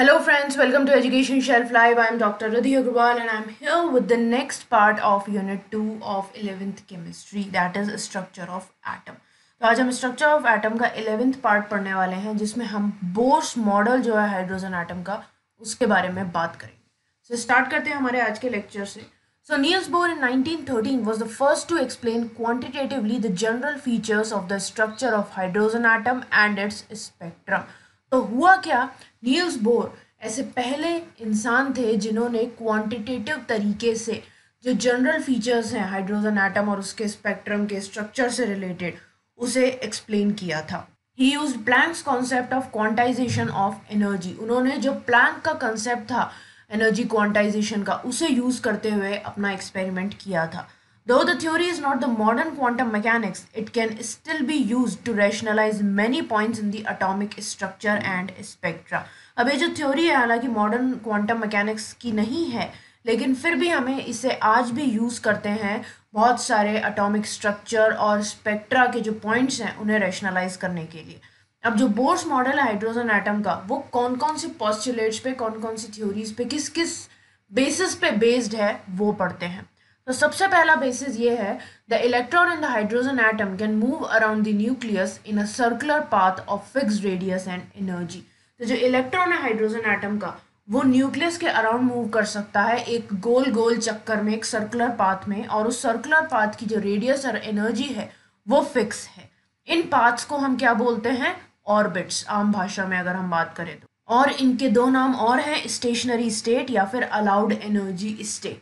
Hello friends, welcome to Education Shelf Live. I am Dr. Riddhi Agrawal and I am here with the next part of Unit 2 of 11th Chemistry, that is Structure of Atom. तो आज हम Structure of Atom का 11th part पढ़ने वाले हैं जिसमें हम Bohr's model जो है हाइड्रोजन आटम का उसके बारे में बात करेंगे. So start करते हैं हमारे आज के लेक्चर से. So Niels Bohr in 1913 was the first to explain quantitatively the general features of the structure of hydrogen atom and its spectrum. तो हुआ क्या, नील्स बोर ऐसे पहले इंसान थे जिन्होंने क्वांटिटेटिव तरीके से जो जनरल फीचर्स हैं हाइड्रोजन एटम और उसके स्पेक्ट्रम के स्ट्रक्चर से रिलेटेड उसे एक्सप्लेन किया था. He use Planck's concept of quantization of energy. उन्होंने जो प्लैंक का कंसेप्ट था एनर्जी क्वांटाइजेशन का उसे यूज़ करते हुए अपना एक्सपेरिमेंट किया था. Though the theory is not the modern quantum mechanics, it can still be used to rationalize many points in the atomic structure and spectra. अब ये जो theory है हालांकि modern quantum mechanics की नहीं है लेकिन फिर भी हमें इसे आज भी use करते हैं बहुत सारे atomic structure और spectra के जो points हैं उन्हें rationalize करने के लिए. अब जो बोर्स मॉडल है हाइड्रोजन एटम का वो कौन कौन से postulates पे कौन कौन सी theories पे किस किस basis पे based है वो पढ़ते हैं. तो सबसे पहला बेसिस ये है the electron and the hydrogen atom can move around the nucleus in a circular path of fixed radius and energy. तो जो इलेक्ट्रॉन है हाइड्रोजन एटम का वो न्यूक्लियस के अराउंड मूव कर सकता है एक गोल गोल चक्कर में, एक सर्कुलर पाथ में, और उस सर्कुलर पाथ की जो रेडियस और एनर्जी है वो फिक्स है. इन पाथ्स को हम क्या बोलते हैं, ऑर्बिट्स आम भाषा में अगर हम बात करें तो. और इनके दो नाम और हैं, स्टेशनरी स्टेट या फिर allowed energy state.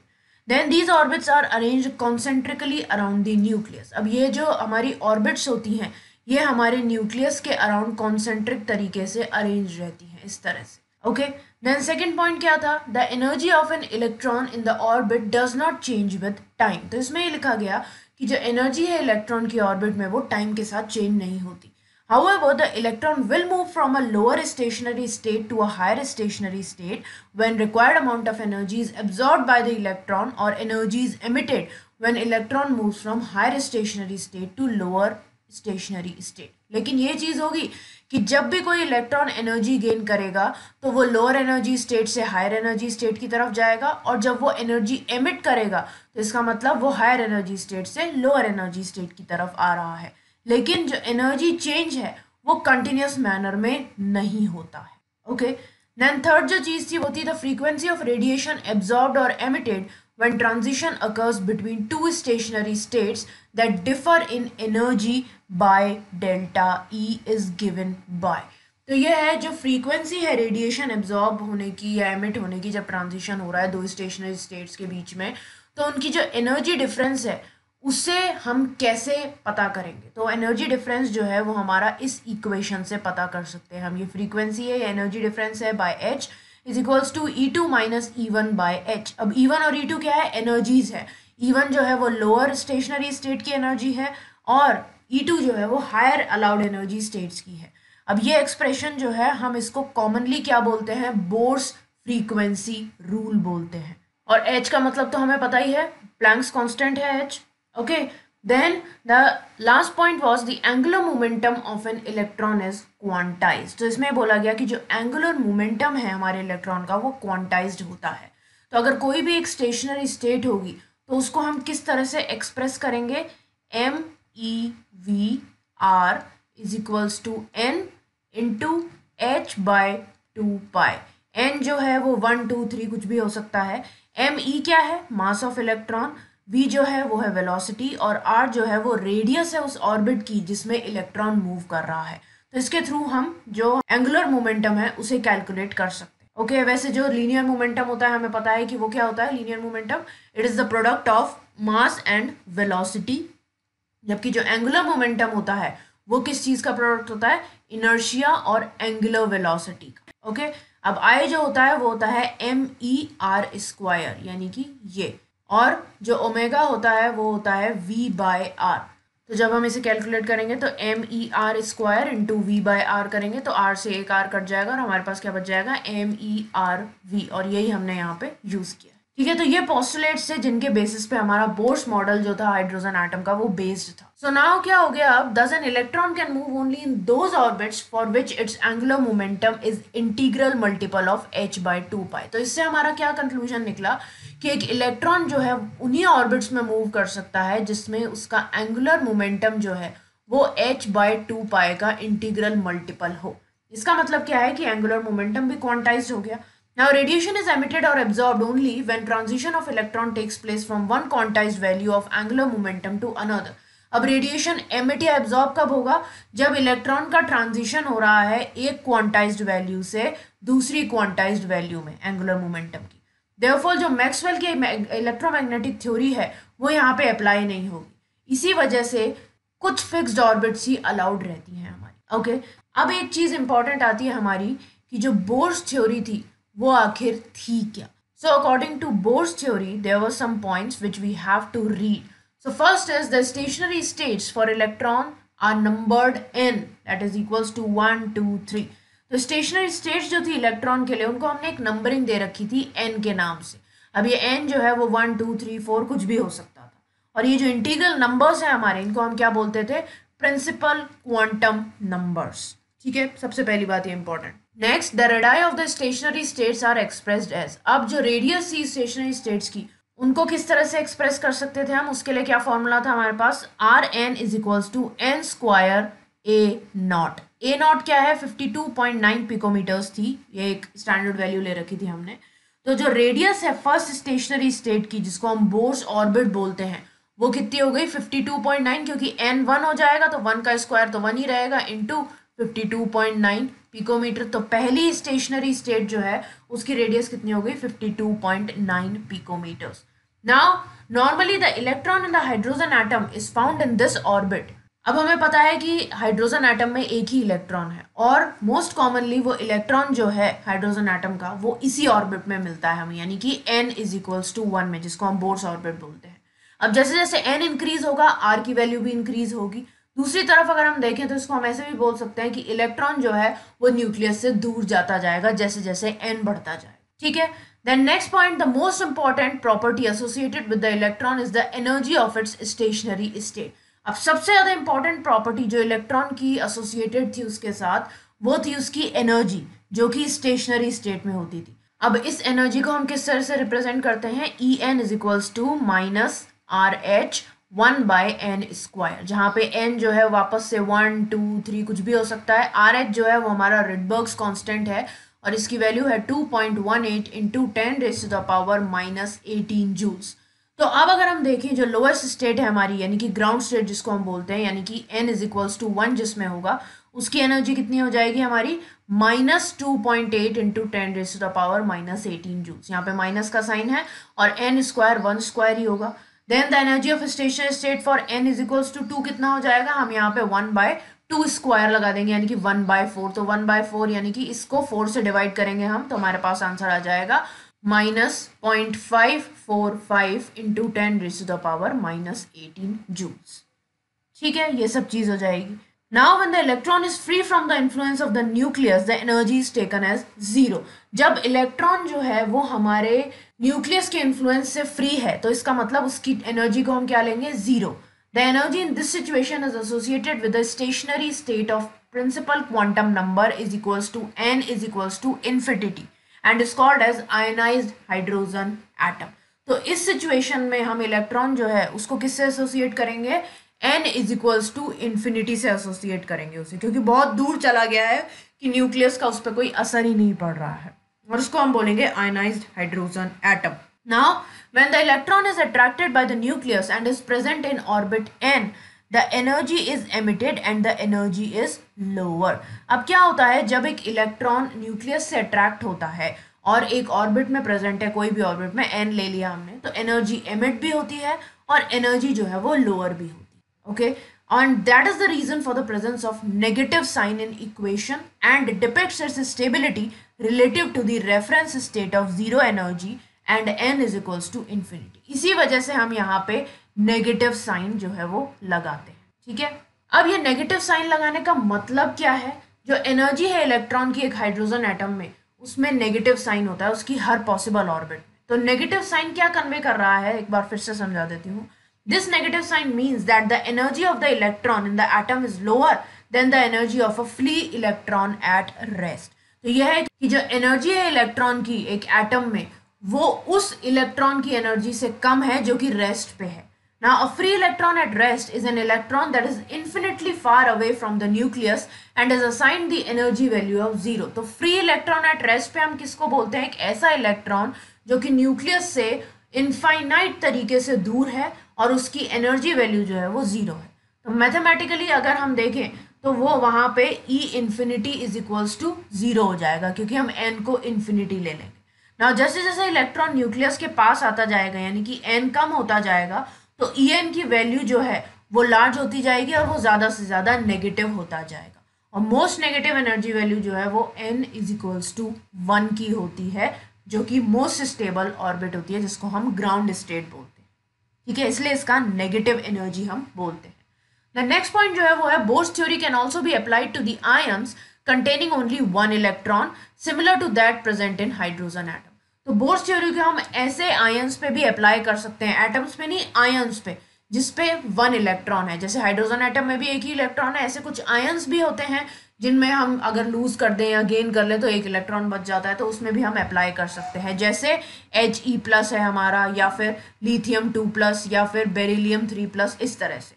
Then these orbits are arranged concentrically around the nucleus. अब ये जो हमारी orbits होती हैं ये हमारे nucleus के around concentric तरीके से arranged रहती हैं इस तरह से. Okay. Then second point क्या था, the energy of an electron in the orbit does not change with time. तो इसमें ये लिखा गया कि जो energy है electron की orbit में वो time के साथ change नहीं होती. However, the electron will move from a lower stationary state to a higher stationary state when required amount of energy is absorbed by the electron or energy is emitted when electron moves from higher stationary state to lower stationary state. लेकिन ये चीज़ होगी कि जब भी कोई electron energy gain करेगा तो वो लोअर एनर्जी स्टेट से हायर एनर्जी स्टेट की तरफ जाएगा, और जब वो एनर्जी एमिट करेगा तो इसका मतलब वो हायर एनर्जी स्टेट से लोअर एनर्जी स्टेट की तरफ आ रहा है. लेकिन जो एनर्जी चेंज है वो कंटिन्यूस मैनर में नहीं होता है. ओके. देन थर्ड जो चीज़ थी वो थी the frequency of radiation absorbed और emitted when transition occurs between two stationary states that differ in energy by delta E is given by. तो ये है जो फ्रीक्वेंसी है रेडिएशन एब्जॉर्ब होने की या एमिट होने की जब ट्रांजिशन हो रहा है दो स्टेशनरी स्टेट्स के बीच में, तो उनकी जो एनर्जी डिफरेंस है उसे हम कैसे पता करेंगे. तो एनर्जी डिफरेंस जो है वो हमारा इस इक्वेशन से पता कर सकते हैं हम. ये फ्रीक्वेंसी है, ये एनर्जी डिफरेंस है by h is equals to E2 minus E1 by h. अब E1 और E2 क्या है, एनर्जीज है. E1 जो है वो लोअर स्टेशनरी स्टेट की एनर्जी है और E2 जो है वो हायर अलाउड एनर्जी स्टेट्स की है. अब ये एक्सप्रेशन जो है हम इसको कॉमनली क्या बोलते हैं, बोर्स फ्रीक्वेंसी रूल बोलते हैं. और h का मतलब तो हमें पता ही है, प्लैंक्स कॉन्स्टेंट है h. Okay, then the last point was the angular momentum of an electron is quantized. तो इसमें बोला गया कि जो angular momentum है हमारे इलेक्ट्रॉन का वो quantized होता है. तो अगर कोई भी एक stationary state होगी तो उसको हम किस तरह से express करेंगे, MEVR is equals to N into H by 2 pi. N जो है वो 1, 2, 3 कुछ भी हो सकता है. ME क्या है, mass of electron. V जो है वो है वेलोसिटी, और R जो है वो रेडियस है उस ऑर्बिट की जिसमें इलेक्ट्रॉन मूव कर रहा है. तो इसके थ्रू हम जो एंगुलर मोमेंटम है उसे कैलकुलेट कर सकते हैं. ओके. वैसे जो लीनियर मोमेंटम होता है हमें पता है कि वो क्या होता है, linear momentum it is the product of mass and velocity. जबकि जो एंगुलर मोमेंटम होता है वो किस चीज़ का प्रोडक्ट होता है, इनर्शिया और एंगुलर वेलोसिटी का. ओके. अब I जो होता है वो होता है MER² यानी कि ये, और जो ओमेगा होता है वो होता है V बाय R. तो जब हम इसे कैलकुलेट करेंगे तो MER² into V bye R करेंगे तो R से एक R कट जाएगा और हमारे पास क्या बच जाएगा, MERV, और यही हमने यहाँ पे यूज़ किया. ठीक है, तो ये पोस्टुलेट्स थे जिनके बेसिस पे हमारा बोर्स मॉडल जो था हाइड्रोजन एटम का वो बेस्ड था। सो नाउ क्या हो गया, अब thus an electron can move only in those orbits for which its angular momentum is integral multiple of h/2π। तो इससे हमारा क्या कंक्लूजन निकला कि एक इलेक्ट्रॉन जो है उन्हीं ऑर्बिट्स में मूव कर सकता है जिसमें उसका एंगुलर मोमेंटम जो है वो h/2π का इंटीग्रल मल्टीपल हो। इसका मतलब क्या है कि एंगुलर मोमेंटम भी क्वांटाइज्ड हो गया। Now radiation is emitted or absorbed only when transition of electron takes place from one quantized value of angular momentum to another. अब रेडिएशन एमिट या एब्जॉर्ब कब होगा, जब इलेक्ट्रॉन का ट्रांजिशन हो रहा है एक क्वांटाइज्ड वैल्यू से दूसरी क्वांटाइज्ड वैल्यू में एंगुलर मोमेंटम की। देयरफॉर जो मैक्सवेल की इलेक्ट्रोमैग्नेटिक थ्योरी है वो यहाँ पे अप्लाई नहीं होगी, इसी वजह से कुछ फिक्स्ड ऑर्बिट्स ही अलाउड रहती हैं हमारी। ओके, अब एक चीज़ इंपॉर्टेंट आती है हमारी कि जो बोर्स थ्योरी थी वो आखिर थी क्या। So according to Bohr's theory there were some points which we have to read. So first is the stationary states for electron are numbered n, that is equals to 1, 2, 3। तो stationary states जो थी electron के लिए उनको हमने एक numbering दे रखी थी n के नाम से। अब ये n जो है वो 1, 2, 3, 4 कुछ भी हो सकता था, और ये जो इंटीग्रल नंबर्स हैं हमारे इनको हम क्या बोलते थे, प्रिंसिपल क्वांटम नंबर्स। ठीक है, सबसे पहली बात ये important. Next, the radii of the stationary states are expressed as. अब जो रेडियस थी स्टेशनरी स्टेट्स की उनको किस तरह से एक्सप्रेस कर सकते थे हम, उसके लिए क्या फॉर्मूला था हमारे पास, Rn = n²a0। ए नॉट क्या है, 52.9 पिकोमीटर्स थी, ये एक स्टैंडर्ड वैल्यू ले रखी थी हमने। तो जो रेडियस है फर्स्ट स्टेशनरी स्टेट की जिसको हम बोर्स ऑर्बिट बोलते हैं वो कितनी हो गई, 52.9, क्योंकि n 1 हो जाएगा तो 1 का स्क्वायर तो 1 ही रहेगा, इंटू 52.9 पिकोमीटर। तो पहली स्टेशनरी स्टेट जो है उसकी रेडियस कितनी हो गई, 52.9 picometres. Now normally the electron in the hydrogen atom is found in this orbit. अब हमें पता है कि हाइड्रोजन एटम में एक ही इलेक्ट्रॉन है और मोस्ट कॉमनली वो इलेक्ट्रॉन जो है हाइड्रोजन एटम का वो इसी ऑर्बिट में मिलता है हमें, यानी कि n = 1 में, जिसको हम बोर्स ऑर्बिट बोलते हैं। अब जैसे जैसे n इंक्रीज होगा r की वैल्यू भी इंक्रीज होगी। दूसरी तरफ अगर हम देखें तो इसको हम ऐसे भी बोल सकते हैं कि इलेक्ट्रॉन जो है वो न्यूक्लियस से दूर जाता जाएगा जैसे जैसे n बढ़ता जाएगा। ठीक है, then next point, the most important property associated with the electron is the energy of its stationary state. अब सबसे ज़्यादा इंपॉर्टेंट प्रॉपर्टी जो इलेक्ट्रॉन की एसोसिएटेड थी उसके साथ वो थी उसकी एनर्जी, जो कि स्टेशनरी स्टेट में होती थी। अब इस एनर्जी को हम किस तरह से रिप्रेजेंट करते हैं, En = -RH 1/n², जहाँ पे n जो है वापस से 1, 2, 3 कुछ भी हो सकता है। RH जो है वो हमारा रिडबर्ग्स कांस्टेंट है और इसकी वैल्यू है 2.18 × 10⁻¹⁰ जूल्स। तो अब अगर हम देखें जो लोएस्ट स्टेट है हमारी, यानी कि ग्राउंड स्टेट जिसको हम बोलते हैं, यानी कि n = 1 जिसमें होगा, उसकी एनर्जी कितनी हो जाएगी हमारी, -2.8 × 10⁻¹⁰ जूल्स। यहाँ पे माइनस का साइन है और n² 1² ही होगा। Then the energy of stationary state for n = 2 कितना हो जाएगा, हम यहाँ पे 1/2² लगा देंगे, यानी कि 1/4। तो 1/4 यानी कि इसको 4 से डिवाइड करेंगे हम, तो हमारे पास आंसर आ जाएगा -0.545 × 10⁻¹⁰ जूल्स। ठीक है, ये सब चीज़ हो जाएगी। Now when the electron is free from the influence of the nucleus the energy is taken as 0। जब इलेक्ट्रॉन जो है वो हमारे न्यूक्लियस के इन्फ्लुएंस से फ्री है तो इसका मतलब उसकी एनर्जी को हम क्या लेंगे, 0। The energy in this situation is associated with the stationary state of principal quantum number n = infinity and is called as ionized hydrogen atom. तो इस सिचुएशन में हम इलेक्ट्रॉन जो है उसको किससे एसोसिएट करेंगे, n = infinity से एसोसिएट करेंगे उसे, क्योंकि बहुत दूर चला गया है कि न्यूक्लियस का उस पर कोई असर ही नहीं पड़ रहा है, और उसको हम बोलेंगे ionized hydrogen atom. Now when the electron is attracted by the nucleus and is present in orbit n the energy is emitted and the energy is lower. अब क्या होता है, जब एक इलेक्ट्रॉन न्यूक्लियस से अट्रैक्ट होता है और एक ऑर्बिट में प्रेजेंट है, कोई भी ऑर्बिट में, n ले लिया हमने, तो एनर्जी एमिट भी होती है और एनर्जी जो है वो लोअर भी होती है। Okay, and that is the reason for the presence of negative sign in equation and depicts its stability relative to the reference state of 0 energy and n = infinity. इसी वजह से हम यहाँ पे negative sign जो है वो लगाते हैं। ठीक है, अब ये negative sign लगाने का मतलब क्या है, जो energy है इलेक्ट्रॉन की एक हाइड्रोजन एटम में उसमें negative sign होता है उसकी हर possible orbit में। तो नेगेटिव साइन क्या कन्वे कर रहा है, एक बार फिर से समझा देती हूँ. This negative sign means that the energy of the electron in the atom is lower than the energy of a free electron at rest. तो यह है कि जो एनर्जी है इलेक्ट्रॉन की एक एटम में, वो उस इलेक्ट्रॉन की एनर्जी से कम है जो कि रेस्ट पे है. Now, a free electron at rest is an electron that is infinitely far away from the nucleus and is assigned the energy value of 0. तो free electron at rest पे हम किसको बोलते हैं, एक ऐसा इलेक्ट्रॉन जो कि न्यूक्लियस से इनफाइनाइट तरीके से दूर है और उसकी एनर्जी वैल्यू जो है वो 0 है. तो मैथमेटिकली अगर हम देखें तो वो वहाँ पे E infinity is equals to 0 हो जाएगा क्योंकि हम n को इन्फिनिटी ले लेंगे. Now, जैसे जैसे इलेक्ट्रॉन न्यूक्लियस के पास आता जाएगा यानी कि n कम होता जाएगा तो ई एन की वैल्यू जो है वो लार्ज होती जाएगी और वो ज़्यादा से ज़्यादा नेगेटिव होता जाएगा. और मोस्ट नेगेटिव एनर्जी वैल्यू जो है वो एन इज इक्वल्स टू 1 की होती है जो कि मोस्ट स्टेबल ऑर्बिट होती है जिसको हम ग्राउंड स्टेट बोलते हैं. ठीक है, इसलिए इसका नेगेटिव एनर्जी हम बोलते हैं. द नेक्स्ट पॉइंट जो है वो है Bohr's theory can also be applied to the ions containing only 1 electron similar to that present in hydrogen atom. तो बोर्स थ्योरी को हम ऐसे आयंस पे भी अप्लाई कर सकते हैं, एटम्स पे नहीं आयंस पे, जिसपे 1 इलेक्ट्रॉन है. जैसे हाइड्रोजन एटम में भी 1 ही इलेक्ट्रॉन है, ऐसे कुछ आयंस भी होते हैं जिनमें हम अगर लूज कर दें या गेन कर लें तो 1 इलेक्ट्रॉन बच जाता है, तो उसमें भी हम अप्लाई कर सकते हैं. जैसे He+ है हमारा, या फिर lithium 2+ या फिर beryllium 3+, इस तरह से.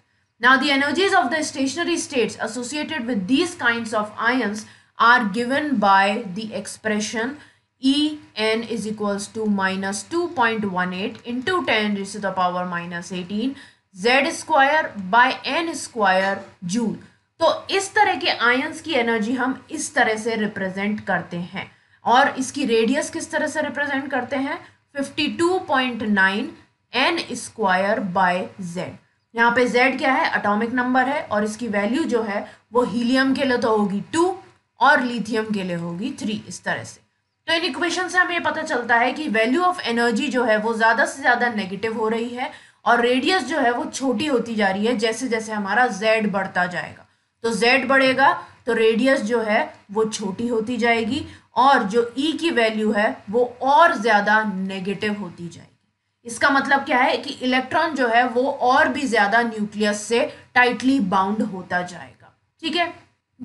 Now the energies of the stationary states associated with these kinds of ions are given by the expression En is equals to minus 2.18 into 10 raised to the power minus 18 Z square by N square joule. तो इस तरह के ions की energy हम इस तरह से represent करते हैं और इसकी रेडियस किस तरह से रिप्रेजेंट करते हैं, 52.9 N square by Z. यहाँ पे Z क्या है, एटॉमिक नंबर है और इसकी वैल्यू जो है वो हीलियम के लिए तो होगी 2 और लिथियम के लिए होगी 3, इस तरह से. तो इन इक्वेशन से हमें पता चलता है कि वैल्यू ऑफ एनर्जी जो है वो ज़्यादा से ज़्यादा नेगेटिव हो रही है और रेडियस जो है वो छोटी होती जा रही है जैसे जैसे हमारा Z बढ़ता जाएगा. तो Z बढ़ेगा तो रेडियस जो है वो छोटी होती जाएगी और जो E की वैल्यू है वो और ज़्यादा नेगेटिव होती जाएगी. इसका मतलब क्या है कि इलेक्ट्रॉन जो है वो और भी ज़्यादा न्यूक्लियस से टाइटली बाउंड होता जाएगा. ठीक है,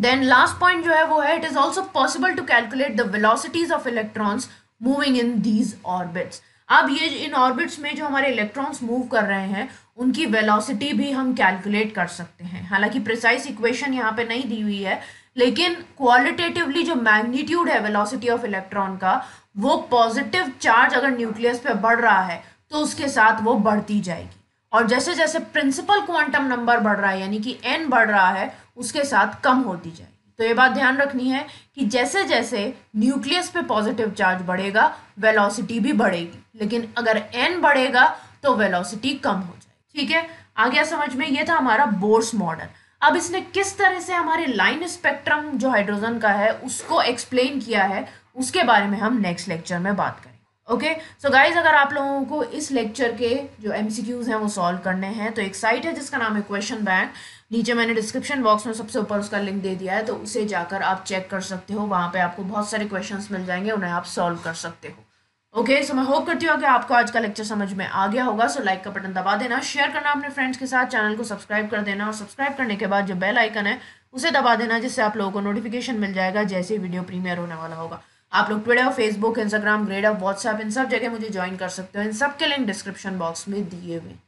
देन लास्ट पॉइंट जो है वो है it is also possible to calculate the velocities of electrons moving in these orbits. अब ये इन ऑर्बिट्स में जो हमारे इलेक्ट्रॉन्स मूव कर रहे हैं उनकी वेलोसिटी भी हम कैलकुलेट कर सकते हैं. हालांकि प्रिसाइज इक्वेशन यहाँ पे नहीं दी हुई है, लेकिन क्वालिटेटिवली जो मैग्नीट्यूड है वेलोसिटी ऑफ इलेक्ट्रॉन का, वो पॉजिटिव चार्ज अगर न्यूक्लियस पे बढ़ रहा है तो उसके साथ वो बढ़ती जाएगी और जैसे जैसे प्रिंसिपल क्वांटम नंबर बढ़ रहा है यानी कि n बढ़ रहा है उसके साथ कम होती जाएगी. तो ये बात ध्यान रखनी है कि जैसे जैसे न्यूक्लियस पे पॉजिटिव चार्ज बढ़ेगा वेलोसिटी भी बढ़ेगी, लेकिन अगर n बढ़ेगा तो वेलोसिटी कम हो जाएगी. ठीक है, आ गया समझ में. ये था हमारा बोर्स मॉडल. अब इसने किस तरह से हमारे लाइन स्पेक्ट्रम जो हाइड्रोजन का है उसको एक्सप्लेन किया है उसके बारे में हम नेक्स्ट लेक्चर में बात करेंगे. ओके सो गाइज, अगर आप लोगों को इस लेक्चर के जो MCQs हैं वो सॉल्व करने हैं तो एक साइट है जिसका नाम है क्वेश्चन बैंक. नीचे मैंने डिस्क्रिप्शन बॉक्स में सबसे ऊपर उसका लिंक दे दिया है, तो उसे जाकर आप चेक कर सकते हो. वहाँ पे आपको बहुत सारे क्वेश्चंस मिल जाएंगे, उन्हें आप सॉल्व कर सकते हो. ओके सो मैं होप करती हूँ कि आपको आज का लेक्चर समझ में आ गया होगा. सो लाइक का बटन दबा देना, शेयर करना अपने फ्रेंड्स के साथ, चैनल को सब्सक्राइब कर देना और सब्सक्राइब करने के बाद जो बेल आइकन है उसे दबा देना जिससे आप लोगों को नोटिफिकेशन मिल जाएगा जैसे वीडियो प्रीमियर होने वाला होगा. आप लोग Twitter, Facebook, Instagram, Gradeup, WhatsApp इन सब जगह मुझे ज्वाइन कर सकते हो. इन सब के लिंक डिस्क्रिप्शन बॉक्स में दिए हुए हैं.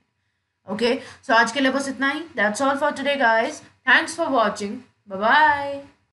ओके सो आज के लिए बस इतना ही. That's all for today guys. Thanks for watching. Bye bye.